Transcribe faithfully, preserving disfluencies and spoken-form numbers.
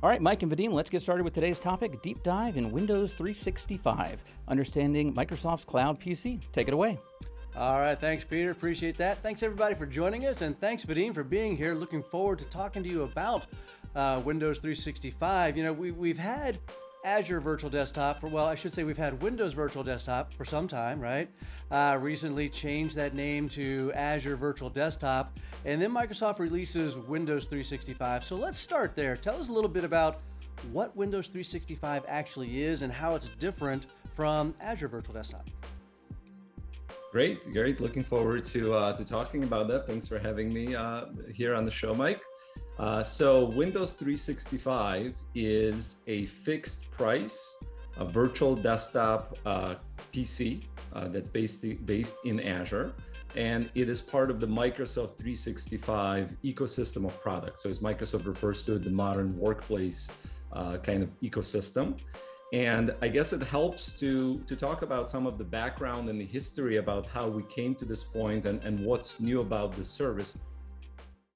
All right, Mike and Vadim, let's get started with today's topic, deep dive in Windows three sixty-five, understanding Microsoft's cloud P C. Take it away. All right, thanks, Peter. Appreciate that. Thanks, everybody, for joining us, and thanks, Vadim, for being here. Looking forward to talking to you about uh, Windows three sixty-five. You know, we, we've had Azure Virtual Desktop for, well, I should say we've had Windows Virtual Desktop for some time, right? Uh, recently changed that name to Azure Virtual Desktop, and then Microsoft releases Windows three sixty-five. So let's start there. Tell us a little bit about what Windows three sixty-five actually is and how it's different from Azure Virtual Desktop. Great, great. Looking forward to uh, to talking about that. Thanks for having me uh, here on the show, Mike. Uh, so Windows three sixty-five is a fixed price, a virtual desktop uh, P C uh, that's based, based in Azure. And it is part of the Microsoft three sixty-five ecosystem of products. So as Microsoft refers to it, the modern workplace uh, kind of ecosystem. And I guess it helps to, to talk about some of the background and the history about how we came to this point and, and what's new about the service.